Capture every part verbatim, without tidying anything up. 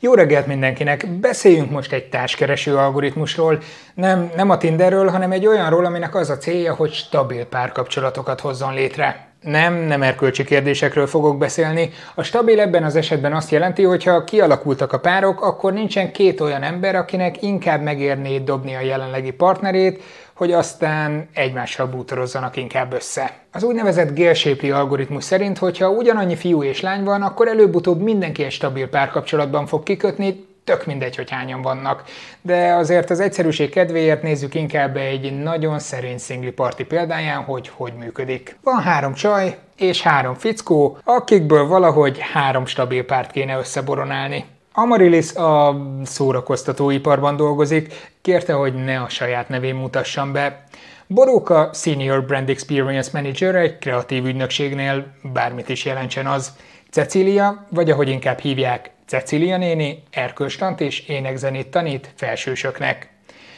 Jó reggelt mindenkinek! Beszéljünk most egy társkereső algoritmusról, nem, nem a Tinderről, hanem egy olyanról, aminek az a célja, hogy stabil párkapcsolatokat hozzon létre. Nem, nem erkölcsi kérdésekről fogok beszélni. A stabil ebben az esetben azt jelenti, hogy ha kialakultak a párok, akkor nincsen két olyan ember, akinek inkább megérné dobni a jelenlegi partnerét, hogy aztán egymással bútorozzanak inkább össze. Az úgynevezett Gale-Shapley algoritmus szerint, hogyha ugyanannyi fiú és lány van, akkor előbb-utóbb mindenki egy stabil párkapcsolatban fog kikötni, tök mindegy, hogy hányan vannak. De azért az egyszerűség kedvéért nézzük inkább egy nagyon szerény szingli parti példáján, hogy hogy működik. Van három csaj és három fickó, akikből valahogy három stabil párt kéne összeboronálni. Amaryllis a szórakoztatóiparban dolgozik, kérte, hogy ne a saját nevén mutassam be. Boróka Senior Brand Experience Manager egy kreatív ügynökségnél, bármit is jelentsen az. Cecília, vagy ahogy inkább hívják, Cecília néni erkölcstant és énekzenét tanít felsősöknek.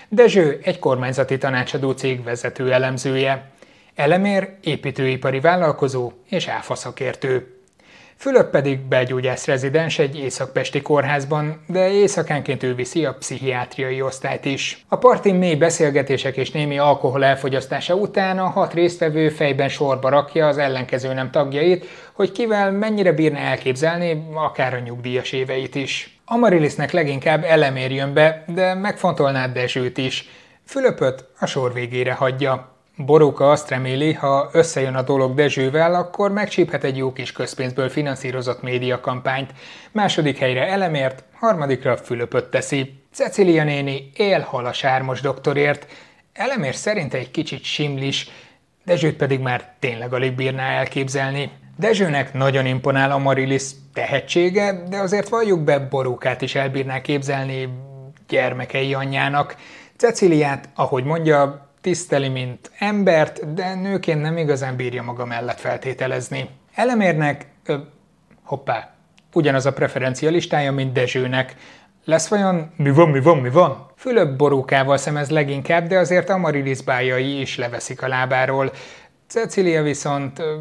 Dezső egy kormányzati tanácsadó cég vezető elemzője. Elemér építőipari vállalkozó és áfa szakértő. Fülöp pedig belgyógyászrezidens egy északpesti kórházban, de éjszakánként ő viszi a pszichiátriai osztályt is. A partin mély beszélgetések és némi alkohol elfogyasztása után a hat résztvevő fejben sorba rakja az ellenkező nem tagjait, hogy kivel mennyire bírna elképzelni, akár a nyugdíjas éveit is. Amaryllisnek leginkább Elemér jön be, de megfontolnád Dezsőt is. Fülöpöt a sor végére hagyja. Boróka azt reméli, ha összejön a dolog Dezsővel, akkor megcsíphet egy jó kis közpénzből finanszírozott médiakampányt. Második helyre Elemért, harmadikra Fülöpöt teszi. Cecília néni él-hal a sármos doktorért. Elemér szerint egy kicsit simlis, Dezsőt pedig már tényleg alig bírná elképzelni. Dezsőnek nagyon imponál Amaryllis tehetsége, de azért valljuk be, Borókát is elbírná képzelni gyermekei anyjának. Cecíliát, ahogy mondja, tiszteli, mint embert, de nőként nem igazán bírja maga mellett feltételezni. Elemérnek, ö, hoppá, ugyanaz a preferencia listája, mint Dezsőnek. Lesz vajon, mi van, mi van, mi van? Fülöp Borókával szemez leginkább, de azért Amaryllis bájai is leveszik a lábáról. Cecília viszont, ö,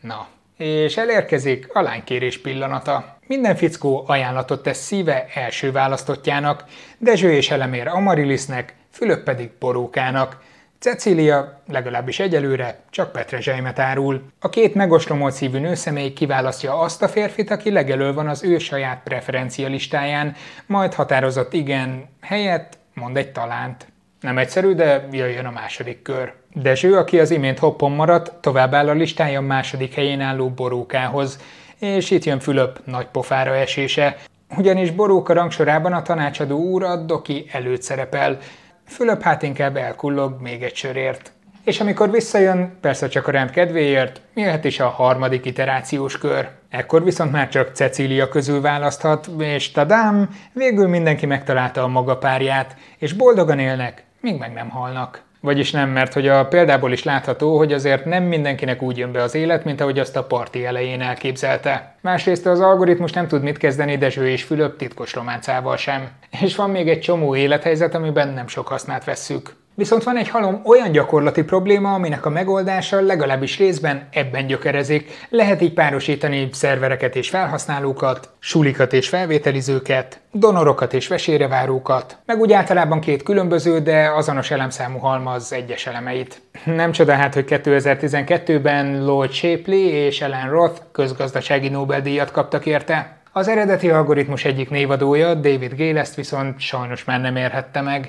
na, és elérkezik a lánykérés pillanata. Minden fickó ajánlatot tesz szíve első választottjának, Dezső és Elemér Amaryllisnek, Fülöp pedig Borókának. Cecília, legalábbis egyelőre, csak petrezselymet árul. A két megostromolt szívű nőszemély kiválasztja azt a férfit, aki legelől van az ő saját preferencia listáján, majd határozott igen helyett mond egy talánt. Nem egyszerű, de jöjjön a második kör. Dezső, aki az imént hoppon maradt, továbbáll a listája második helyén álló Borókához. És itt jön Fülöp nagy pofára esése, ugyanis Boróka rangsorában a tanácsadó úr a doki előtt szerepel. Fülöp hát inkább elkullog még egy sörért. És amikor visszajön, persze csak a rend kedvéért, jöhet is a harmadik iterációs kör. Ekkor viszont már csak Cecília közül választhat, és tadám, végül mindenki megtalálta a maga párját, és boldogan élnek, míg meg nem halnak. Vagyis nem, mert hogy a példából is látható, hogy azért nem mindenkinek úgy jön be az élet, mint ahogy azt a parti elején elképzelte. Másrészt az algoritmus nem tud mit kezdeni Dezső és Fülöp titkos románcával sem. És van még egy csomó élethelyzet, amiben nem sok hasznát vesszük. Viszont van egy halom olyan gyakorlati probléma, aminek a megoldása legalábbis részben ebben gyökerezik. Lehet így párosítani szervereket és felhasználókat, sulikat és felvételizőket, donorokat és vesérevárókat, meg úgy általában két különböző, de azonos elemszámú halmaz egyes elemeit. Nem csoda hát, hogy kétezer-tizenkettőben Lloyd Shapley és Ellen Roth közgazdasági Nobel-díjat kaptak érte. Az eredeti algoritmus egyik névadója, David Gale, ezt viszont sajnos már nem érhette meg.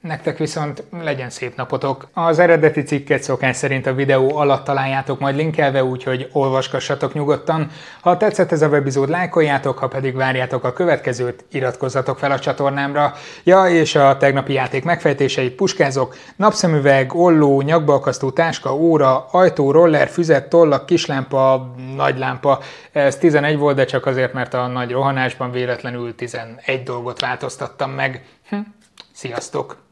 Nektek viszont legyen szép napotok! Az eredeti cikket szokás szerint a videó alatt találjátok majd linkelve, úgyhogy olvasgassatok nyugodtan. Ha tetszett ez a webizód, lájkoljátok, ha pedig várjátok a következőt, iratkozzatok fel a csatornámra. Ja, és a tegnapi játék megfejtéseit puskázok. Napszemüveg, olló, nyakbaakasztó táska, óra, ajtó, roller, füzet, tollak, kislámpa, nagylámpa. Ez tizenegy volt, de csak azért, mert a nagy rohanásban véletlenül tizenegy dolgot változtattam meg. Hm. Sziasztok!